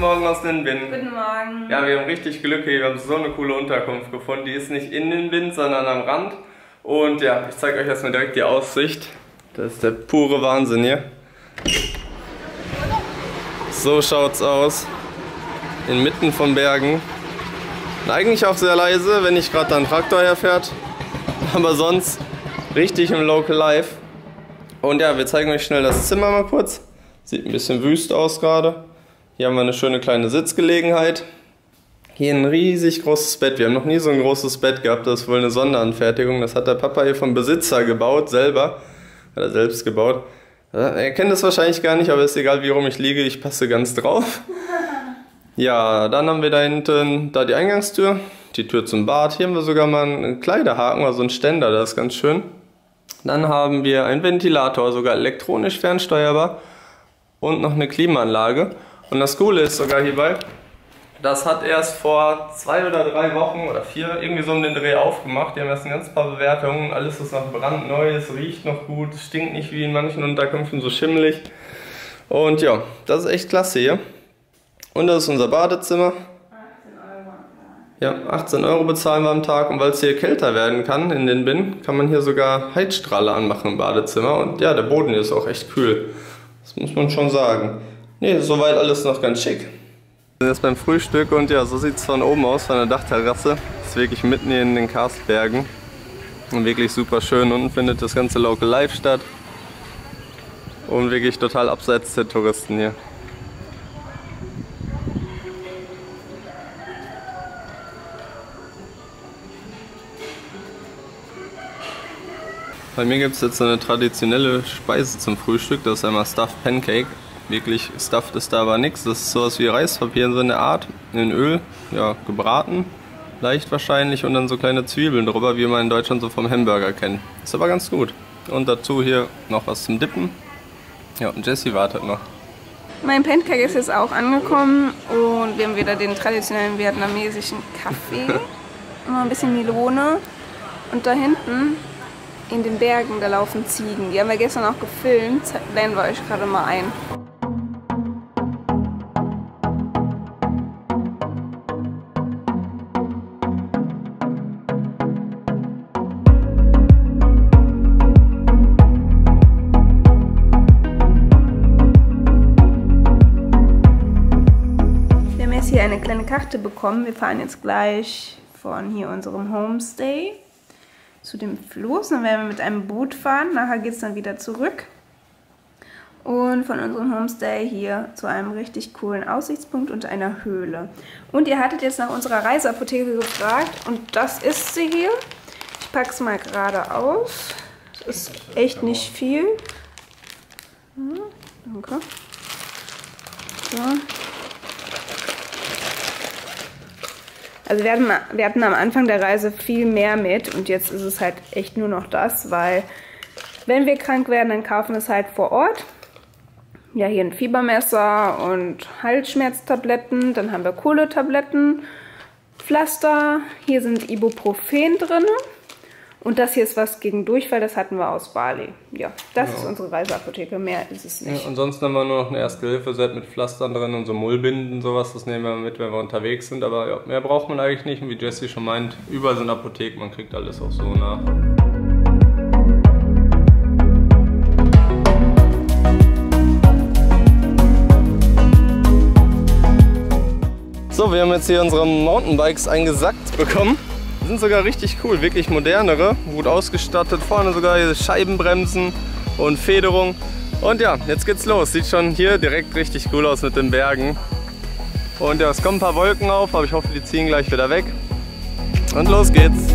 Guten Morgen aus den Binnen. Guten Morgen. Ja, wir haben richtig Glück hier. Wir haben so eine coole Unterkunft gefunden. Die ist nicht in den Binnen, sondern am Rand. Und ja, ich zeige euch erstmal direkt die Aussicht. Das ist der pure Wahnsinn hier. So schaut's aus. Inmitten von Bergen. Und eigentlich auch sehr leise, wenn nicht gerade da ein Traktor herfährt. Aber sonst richtig im Local Life. Und ja, wir zeigen euch schnell das Zimmer mal kurz. Sieht ein bisschen wüst aus gerade. Hier haben wir eine schöne kleine Sitzgelegenheit. Hier ein riesig großes Bett. Wir haben noch nie so ein großes Bett gehabt. Das ist wohl eine Sonderanfertigung. Das hat der Papa hier vom Besitzer gebaut, selber. Hat er selbst gebaut. Er kennt das wahrscheinlich gar nicht, aber ist egal, wie rum ich liege. Ich passe ganz drauf. Ja, dann haben wir da hinten da die Eingangstür. Die Tür zum Bad. Hier haben wir sogar mal einen Kleiderhaken, also einen Ständer. Das ist ganz schön. Dann haben wir einen Ventilator, sogar elektronisch fernsteuerbar. Und noch eine Klimaanlage. Und das Coole ist sogar hierbei, das hat erst vor 2 oder 3 Wochen oder 4 irgendwie so um den Dreh aufgemacht. Die haben erst ein ganz paar Bewertungen, alles ist noch brandneu, es riecht noch gut, stinkt nicht wie in manchen Unterkünften so schimmelig. Und ja, das ist echt klasse hier. Und das ist unser Badezimmer. 18 Euro. Ja, 18 Euro bezahlen wir am Tag. Und weil es hier kälter werden kann in den Binnen, kann man hier sogar Heizstrahler anmachen im Badezimmer. Und ja, der Boden hier ist auch echt kühl. Das muss man schon sagen. Ne, soweit alles noch ganz schick. Wir sind jetzt beim Frühstück und ja, so sieht es von oben aus, von der Dachterrasse. Ist wirklich mitten hier in den Karstbergen. Und wirklich super schön. Unten findet das ganze Local Life statt. Und wirklich total abseits der Touristen hier. Bei mir gibt es jetzt eine traditionelle Speise zum Frühstück. Das ist einmal Stuffed Pancake. Wirklich stuffed ist da aber nichts. Das ist sowas wie Reispapier, so eine Art, in Öl, ja, gebraten, leicht wahrscheinlich, und dann so kleine Zwiebeln drüber, wie man in Deutschland so vom Hamburger kennt. Ist aber ganz gut. Und dazu hier noch was zum Dippen. Ja, und Jessie wartet noch. Mein Pancake ist jetzt auch angekommen und wir haben wieder den traditionellen vietnamesischen Kaffee. Immer ein bisschen Melone. Und da hinten in den Bergen, da laufen Ziegen. Die haben wir gestern auch gefilmt, blenden wir euch gerade mal ein. Hier eine kleine Karte bekommen. Wir fahren jetzt gleich von hier unserem Homestay zu dem Fluss. Dann werden wir mit einem Boot fahren. Nachher geht es dann wieder zurück. Und von unserem Homestay hier zu einem richtig coolen Aussichtspunkt und einer Höhle. Und ihr hattet jetzt nach unserer Reiseapotheke gefragt. Und das ist sie hier. Ich packe es mal gerade aus. Das ist echt nicht viel. Danke. So. Also wir hatten am Anfang der Reise viel mehr mit und jetzt ist es halt echt nur noch das, weil wenn wir krank werden, dann kaufen wir es halt vor Ort. Ja, hier ein Fiebermesser und Halsschmerztabletten, dann haben wir Kohletabletten, Pflaster, hier sind Ibuprofen drin und das hier ist was gegen Durchfall, das hatten wir aus Bali. Ja, das ist unsere Reiseapotheke, mehr ist es nicht. Ja, und sonst haben wir nur noch ein Erste-Hilfe-Set mit Pflastern drin und so Mullbinden und sowas, das nehmen wir mit, wenn wir unterwegs sind, aber ja, mehr braucht man eigentlich nicht. Und wie Jessie schon meint, überall sind Apotheken, man kriegt alles auch so nach. So, wir haben jetzt hier unsere Mountainbikes eingesackt bekommen. Sind sogar richtig cool, wirklich modernere, gut ausgestattet, vorne sogar Scheibenbremsen und Federung. Und ja, jetzt geht's los, sieht schon hier direkt richtig cool aus mit den Bergen. Und ja, es kommen ein paar Wolken auf, aber ich hoffe, die ziehen gleich wieder weg. Und los geht's!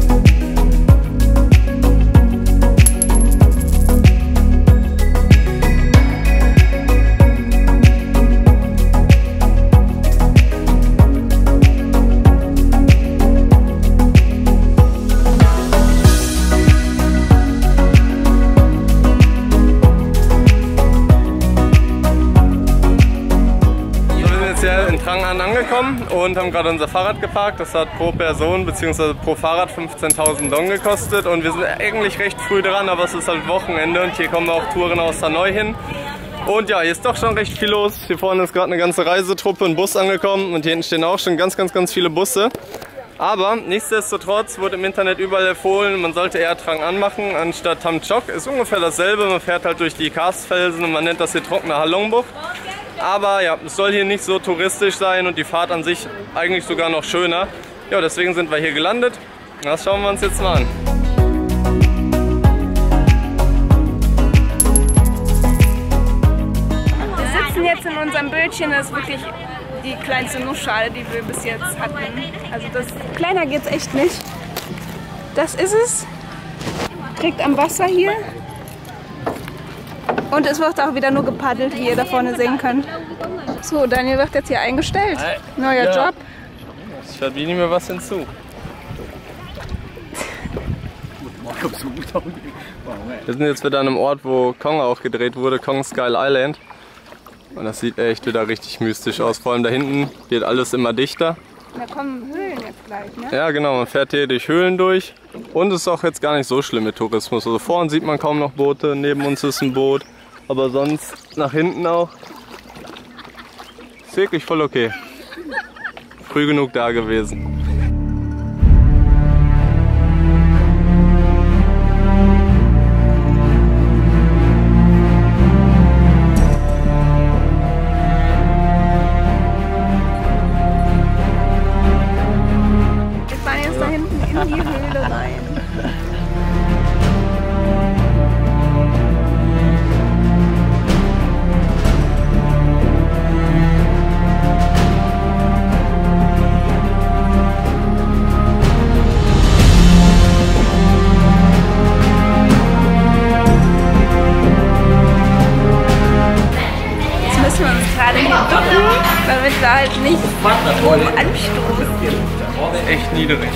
Trang An angekommen und haben gerade unser Fahrrad geparkt. Das hat pro Person bzw. pro Fahrrad 15.000 Dong gekostet und wir sind eigentlich recht früh dran, aber es ist halt Wochenende und hier kommen auch Touren aus Hanoi hin. Und ja, hier ist doch schon recht viel los. Hier vorne ist gerade eine ganze Reisetruppe, ein Bus angekommen und hier hinten stehen auch schon ganz viele Busse. Aber nichtsdestotrotz wurde im Internet überall empfohlen, man sollte eher Trang An machen anstatt Tam Chok. Ist ungefähr dasselbe, man fährt halt durch die Karstfelsen und man nennt das hier trockene Halongbucht. Aber ja, es soll hier nicht so touristisch sein und die Fahrt an sich eigentlich sogar noch schöner. Ja, deswegen sind wir hier gelandet. Das schauen wir uns jetzt mal an. Wir sitzen jetzt in unserem Bötchen, das ist wirklich die kleinste Nussschale, die wir bis jetzt hatten. Also das kleiner geht's echt nicht. Das ist es. Direkt am Wasser hier. Und es wird auch wieder nur gepaddelt, wie ihr da vorne sehen könnt. So, Daniel wird jetzt hier eingestellt. Neuer Job. Ich verdiene mir was hinzu. Wir sind jetzt wieder an einem Ort, wo Kong auch gedreht wurde, Kong Sky Island. Und das sieht echt wieder richtig mystisch aus. Vor allem da hinten wird alles immer dichter. Da kommen Höhlen jetzt gleich, ne? Ja genau, man fährt hier durch Höhlen durch. Und es ist auch jetzt gar nicht so schlimm mit Tourismus. Also vorne sieht man kaum noch Boote, neben uns ist ein Boot. Aber sonst nach hinten auch. Ist wirklich voll okay. Früh genug da gewesen. Damit wir halt nicht oben anstoßen. Das ist echt niedrig.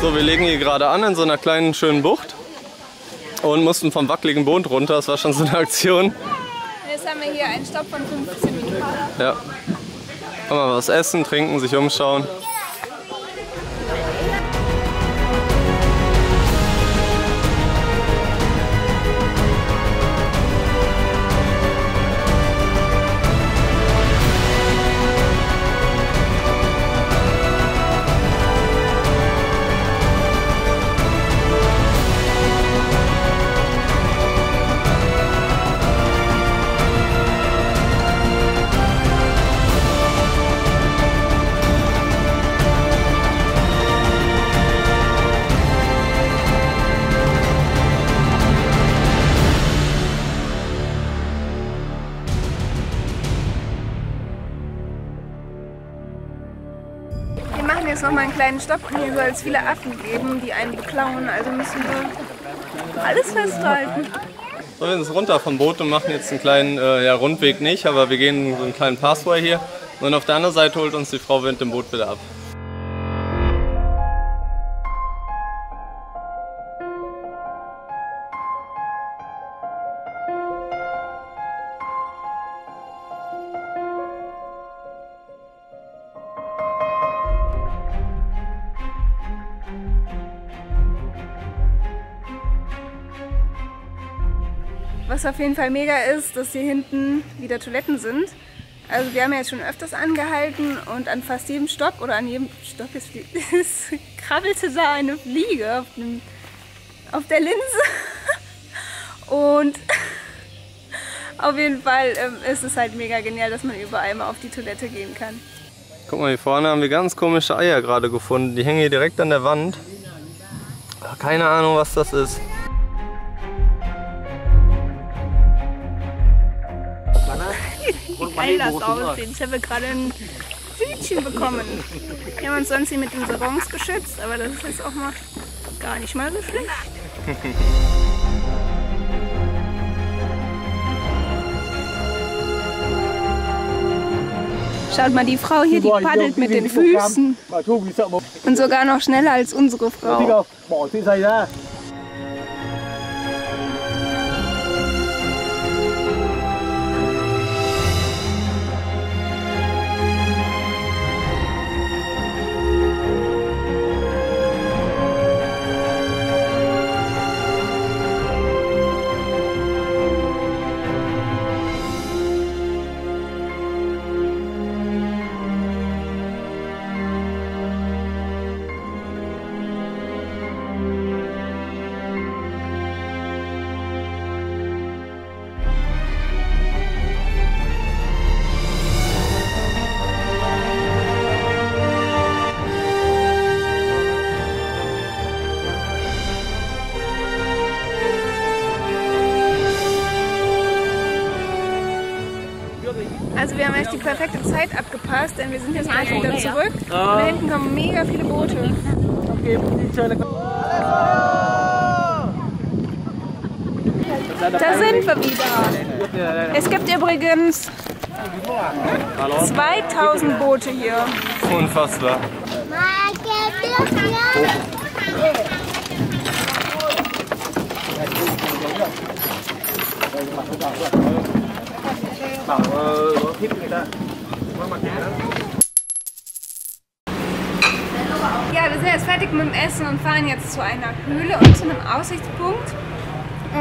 So, wir legen hier gerade an in so einer kleinen schönen Bucht und mussten vom wackeligen Boot runter. Das war schon so eine Aktion. Jetzt haben wir hier einen Stopp von 15 Minuten. Ja. Kann man was essen, trinken, sich umschauen. Jetzt noch mal einen kleinen Stopp hier, weil es viele Affen geben, die einen beklauen, also müssen wir alles festhalten. So, wir sind runter vom Boot und machen jetzt einen kleinen Rundweg nicht, aber wir gehen so einen kleinen Passway hier und auf der anderen Seite holt uns die Frau Wind im Boot wieder ab. Was auf jeden Fall mega ist, dass hier hinten wieder Toiletten sind. Also wir haben ja jetzt schon öfters angehalten und an fast jedem Stopp oder an jedem Stopp ist krabbelte da eine Fliege auf der Linse. Und auf jeden Fall ist es halt mega genial, dass man überall mal auf die Toilette gehen kann. Guck mal, hier vorne haben wir ganz komische Eier gerade gefunden. Die hängen hier direkt an der Wand. Keine Ahnung, was das ist. Wie geil das aussieht. Jetzt haben wir gerade ein Hähnchen bekommen. Wir haben uns sonst hier mit den Sarons geschützt, aber das ist jetzt auch mal gar nicht mal so schlecht. Schaut mal, die Frau hier, die paddelt mit den Füßen. Und sogar noch schneller als unsere Frau. Also wir haben echt die perfekte Zeit abgepasst, denn wir sind jetzt gleich wieder zurück. Und da hinten kommen mega viele Boote. Da sind wir wieder. Es gibt übrigens 2000 Boote hier. Unfassbar. Ja, wir sind jetzt fertig mit dem Essen und fahren jetzt zu einer Höhle und zu einem Aussichtspunkt.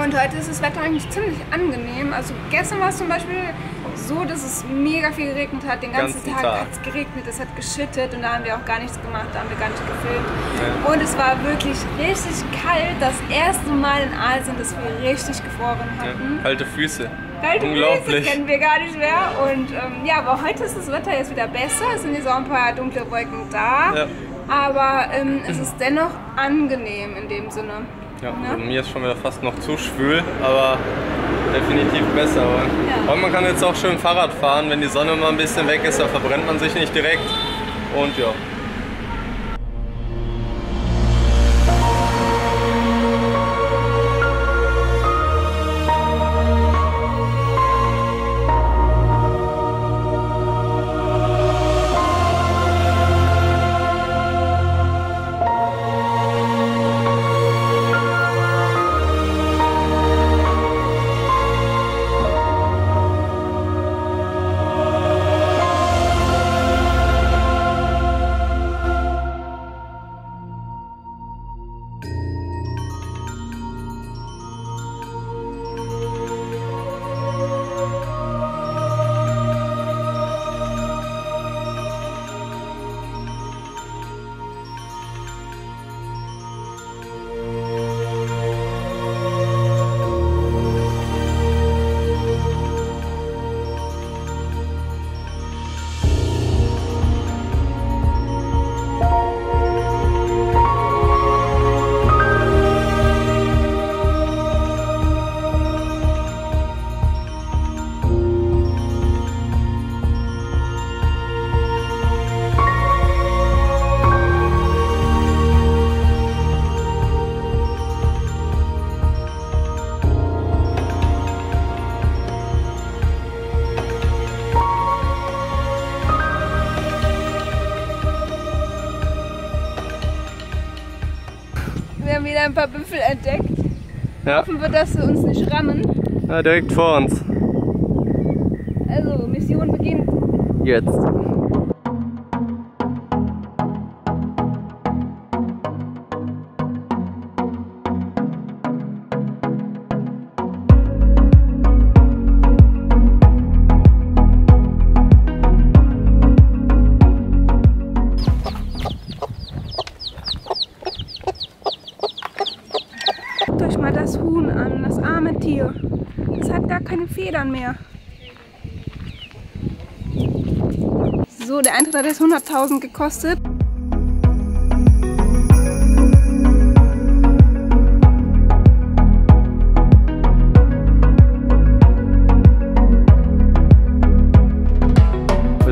Und heute ist das Wetter eigentlich ziemlich angenehm. Also gestern war es zum Beispiel so, dass es mega viel geregnet hat. Den ganzen Tag hat es geregnet, es hat geschüttet und da haben wir auch gar nichts gemacht, da haben wir gar nicht gefilmt. Ja. Und es war wirklich richtig kalt. Das erste Mal in Asien, dass wir richtig gefroren hatten. Ja, kalte Füße. Unglaublich. Das kennen wir gar nicht mehr. Und ja, aber heute ist das Wetter jetzt wieder besser. Es sind jetzt auch ein paar dunkle Wolken da. Ja. Aber es ist dennoch angenehm in dem Sinne. Ja, ne? Also mir ist schon wieder fast noch zu schwül, aber definitiv besser. Ja. Und man kann jetzt auch schön Fahrrad fahren. Wenn die Sonne mal ein bisschen weg ist, da verbrennt man sich nicht direkt. Und ja. Ein paar Büffel entdeckt. Ja. Hoffen wir, dass sie uns nicht rammen. Ja, direkt vor uns. Also, Mission beginnt. Jetzt. Keine Federn mehr. So, der Eintritt hat jetzt 100.000 gekostet. Wir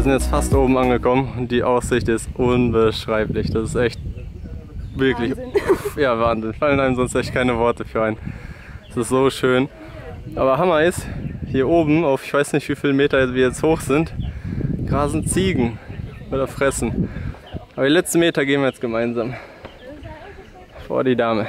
sind sind jetzt fast oben angekommen und die Aussicht ist unbeschreiblich. Das ist echt wirklich Wahnsinn. Ja, Wahnsinn. Fallen einem sonst echt keine Worte für ein. Es ist so schön. Aber Hammer ist, hier oben auf ich weiß nicht wie viele Meter wir jetzt hoch sind, grasen Ziegen oder fressen. Aber die letzten Meter gehen wir jetzt gemeinsam. Vor die Dame.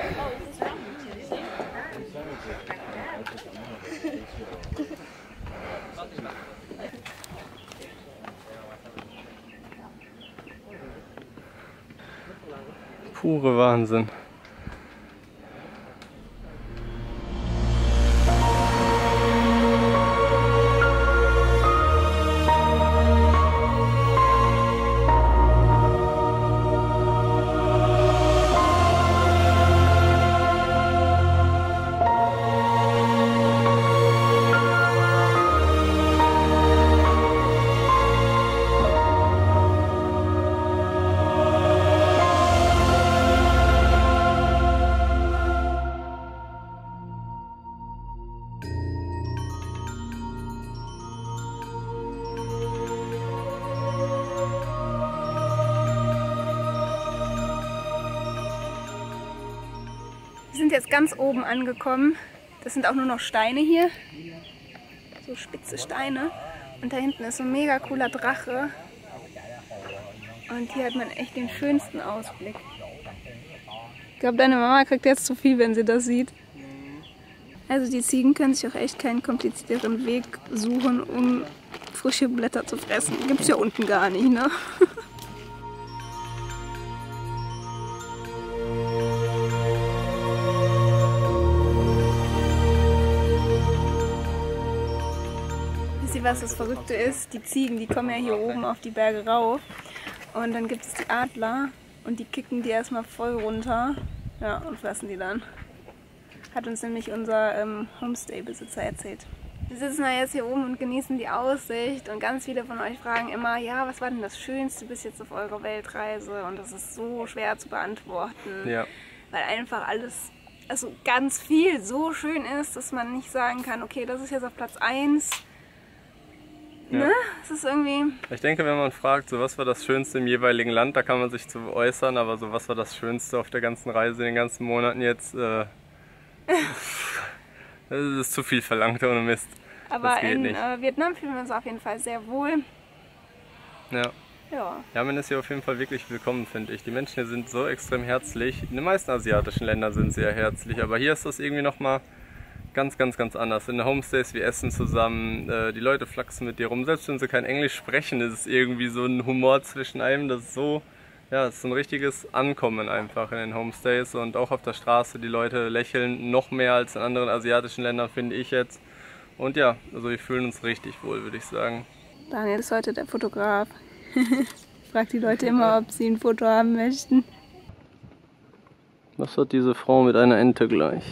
Pure Wahnsinn. Wir sind jetzt ganz oben angekommen. Das sind auch nur noch Steine hier. So spitze Steine. Und da hinten ist so ein mega cooler Drache. Und hier hat man echt den schönsten Ausblick. Ich glaube, deine Mama kriegt jetzt zu viel, wenn sie das sieht. Also die Ziegen können sich auch echt keinen komplizierteren Weg suchen, um frische Blätter zu fressen. Gibt's ja unten gar nicht, ne? Was das Verrückte ist, die Ziegen, die kommen ja hier oben auf die Berge rauf und dann gibt es die Adler und die kicken die erstmal voll runter, ja, und fressen die dann. Hat uns nämlich unser Homestay-Besitzer erzählt. Wir sitzen ja jetzt hier oben und genießen die Aussicht und ganz viele von euch fragen immer, ja, was war denn das Schönste bis jetzt auf eurer Weltreise, und das ist so schwer zu beantworten, ja, weil einfach alles, also ganz viel so schön ist, dass man nicht sagen kann, okay, das ist jetzt auf Platz 1. Ja. Ne? Es ist irgendwie... Ich denke, wenn man fragt, so was war das Schönste im jeweiligen Land, da kann man sich zu äußern, aber so was war das Schönste auf der ganzen Reise, in den ganzen Monaten jetzt, das ist zu viel verlangt, ohne Mist. Aber in Vietnam fühlen wir uns auf jeden Fall sehr wohl. Ja. Ja. Ja, man ist hier auf jeden Fall wirklich willkommen, finde ich. Die Menschen hier sind so extrem herzlich. In den meisten asiatischen Ländern sind sie ja herzlich, aber hier ist das irgendwie nochmal... ganz, ganz, ganz anders. In den Homestays, wir essen zusammen, die Leute flachsen mit dir rum. Selbst wenn sie kein Englisch sprechen, ist es irgendwie so ein Humor zwischen einem, das ist so, ja, das ist ein richtiges Ankommen einfach in den Homestays und auch auf der Straße. Die Leute lächeln noch mehr als in anderen asiatischen Ländern, finde ich jetzt. Und ja, also wir fühlen uns richtig wohl, würde ich sagen. Daniel ist heute der Fotograf. Fragt die Leute immer, ob sie ein Foto haben möchten. Was hat diese Frau mit einer Ente gleich?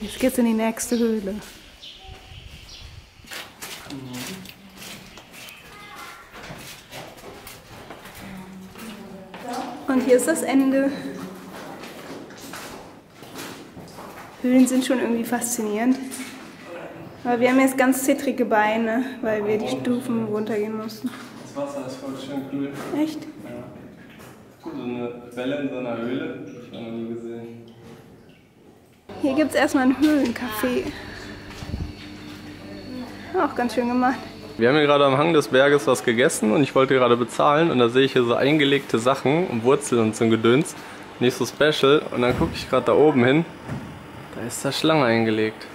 Jetzt geht's in die nächste Höhle. Und hier ist das Ende. Höhlen sind schon irgendwie faszinierend. Aber wir haben jetzt ganz zittrige Beine, weil wir die Stufen runtergehen mussten. Das Wasser ist voll schön kühl. Echt? Ja. So eine Welle in so einer Höhle, ich habe noch nie gesehen. Hier gibt es erstmal einen Höhlencafé. Auch ganz schön gemacht. Wir haben hier gerade am Hang des Berges was gegessen und ich wollte gerade bezahlen und da sehe ich hier so eingelegte Sachen und Wurzeln und so ein Gedöns. Nicht so special. Und dann gucke ich gerade da oben hin. Da ist da Schlange eingelegt.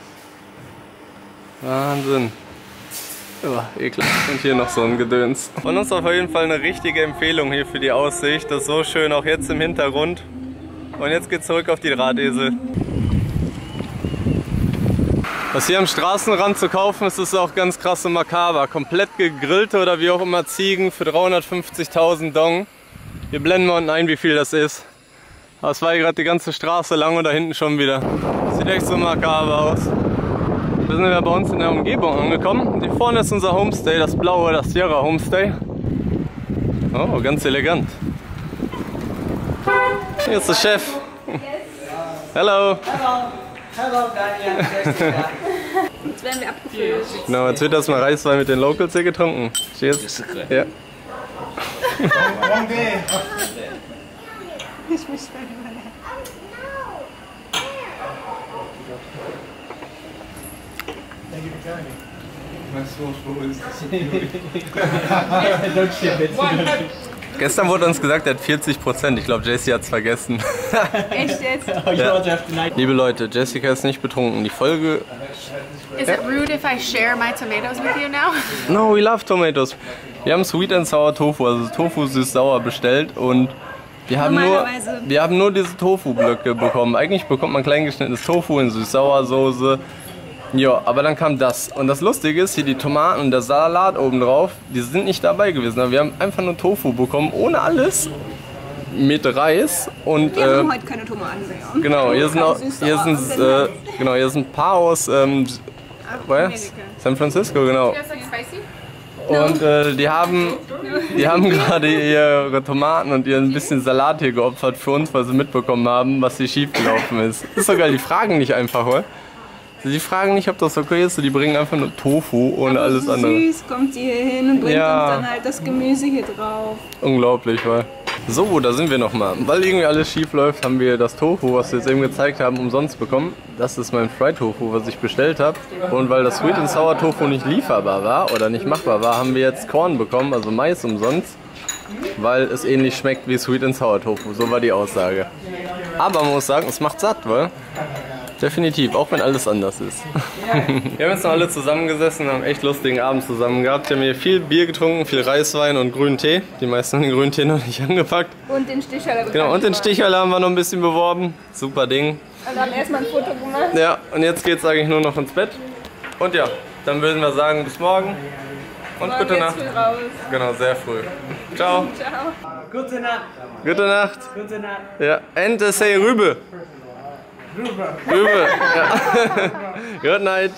Wahnsinn. Oh, eklig. Und hier noch so ein Gedöns. Von uns auf jeden Fall eine richtige Empfehlung hier für die Aussicht. Das ist so schön, auch jetzt im Hintergrund. Und jetzt geht's zurück auf die Drahtesel. Was hier am Straßenrand zu kaufen ist, ist auch ganz krass und makaber. Komplett gegrillte oder wie auch immer Ziegen für 350.000 Dong. Wir blenden mal unten ein, wie viel das ist. Aber es war hier gerade die ganze Straße lang und da hinten schon wieder. Sieht echt so makaber aus. Wir sind ja bei uns in der Umgebung angekommen. Und hier vorne ist unser Homestay, das blaue, das Sierra Homestay. Oh, ganz elegant. It's the chef. Yes. Hello. Hello. Hello, Daniel. Jetzt werden wir abgefüllt. Genau, jetzt wird erstmal Reiswein mit den Locals hier getrunken. Cheers. Ja. Ich muss Gestern wurde uns gesagt, er hat 40%. Ich glaube, Jessie hat es vergessen. Echt jetzt? Ja. Liebe Leute, Jessica ist nicht betrunken. Die Folge... Is it rude if I share my tomatoes with you now? No, we love tomatoes. Wir haben Sweet and Sour Tofu, also Tofu süß-sauer bestellt und wir haben nur diese Tofu-Blöcke bekommen. Eigentlich bekommt man kleingeschnittenes Tofu in süß-sauer-Soße. Ja, aber dann kam das. Und das Lustige ist, hier die Tomaten und der Salat obendrauf, die sind nicht dabei gewesen. Aber wir haben einfach nur Tofu bekommen, ohne alles, mit Reis. Und, wir haben heute keine Tomaten mehr. Genau, hier sind ein paar aus San Francisco, genau. Und die haben gerade ihre Tomaten und ihren bisschen Salat hier geopfert für uns, weil sie mitbekommen haben, was hier schiefgelaufen ist. Ist sogar, die fragen nicht einfach, oder? Sie fragen nicht, ob das okay ist, die bringen einfach nur Tofu und alles andere. Süß kommt ihr hier hin und bringt uns dann halt das Gemüse hier drauf. Unglaublich, weil. So, da sind wir nochmal. Weil irgendwie alles schief läuft, haben wir das Tofu, was wir jetzt eben gezeigt haben, umsonst bekommen. Das ist mein Fried Tofu, was ich bestellt habe. Und weil das Sweet and Sour Tofu nicht lieferbar war oder nicht machbar war, haben wir jetzt Korn bekommen, also Mais umsonst. Weil es ähnlich schmeckt wie Sweet and Sour Tofu, so war die Aussage. Aber man muss sagen, es macht satt, weil. Definitiv, auch wenn alles anders ist. Wir haben jetzt noch alle zusammengesessen, haben echt lustigen Abend zusammen gehabt. Wir haben hier viel Bier getrunken, viel Reiswein und grünen Tee. Die meisten haben den grünen Tee noch nicht angepackt. Und den Stichheiler. Genau, und den Stichheiler haben wir noch ein bisschen beworben. Super Ding. Also haben erstmal ein Foto gemacht. Ja, und jetzt geht's eigentlich nur noch ins Bett. Und ja, dann würden wir sagen, bis morgen. Und morgen gute Nacht. Früh raus. Genau, sehr früh. Ciao. Ciao. Gute Nacht. Gute Nacht. Gute Nacht. Ja, and say Rübe. Rübe. Ja. Good night.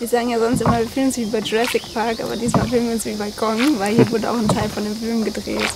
Wir sagen ja sonst immer, wir filmen uns wie bei Jurassic Park, aber diesmal filmen wir uns wie bei Kong, weil hier wurde auch ein Teil von dem Film gedreht.